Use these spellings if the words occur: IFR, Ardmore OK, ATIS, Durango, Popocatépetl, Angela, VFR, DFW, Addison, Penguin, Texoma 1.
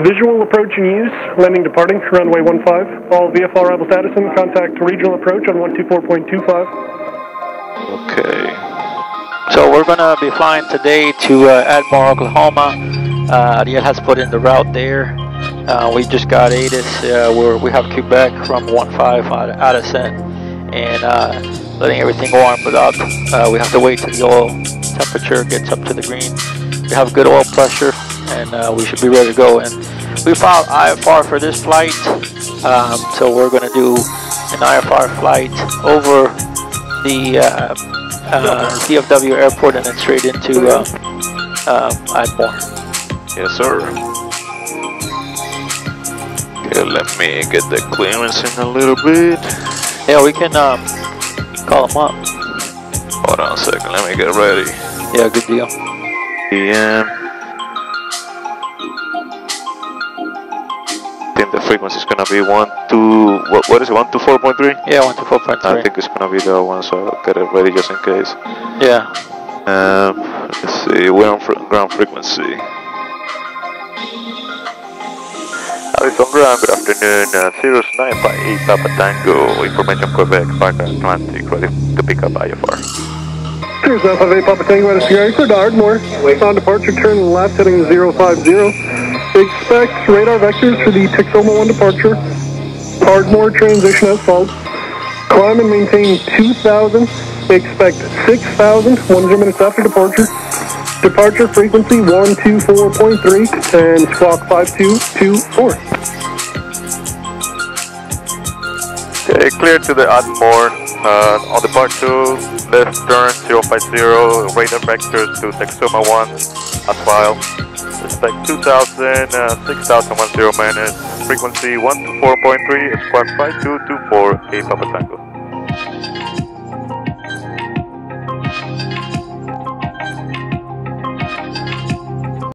Visual approach in use, landing departing, runway 15. All VFR Rebels Addison, contact regional approach on 124.25. Okay. So we're going to be flying today to Ardmore, Oklahoma. Ariel has put in the route there. We just got ATIS. We have Quebec from 15 on Addison. And letting everything warm it up. We have to wait till the oil temperature gets up to the green. We have good oil pressure. And we should be ready to go. And we filed IFR for this flight, so we're going to do an IFR flight over the DFW airport and then straight into Ardmore. Yes, sir. Okay, let me get the clearance in a little bit. Yeah, we can call them up. Hold on a second, let me get ready. Yeah, good deal. Yeah. The frequency is gonna be 124.3. Yeah, 124.3. I think it's gonna be that one, so I'll get it ready just in case. Yeah. Let's see. We're on ground frequency. Addison ground. Good afternoon. 095 Papa Tango. Information Quebec, Parker Atlantic. Ready to pick up IFR. 058 Papa Tango, Addison Airport, Ardmore. On departure, turn left heading 050. Expect radar vectors for the Texoma 1 departure. Ardmore transition as follows. Climb and maintain 2,000. Expect 6,000 10 minutes after departure. Departure frequency 124.3 and squawk 5224. Okay, clear to the Ardmore. On departure, left turn 050, radar vectors to Texoma 1 as well. Expect 2000, 6010 minutes, frequency 124.3, squawk 5224, Papa Tango.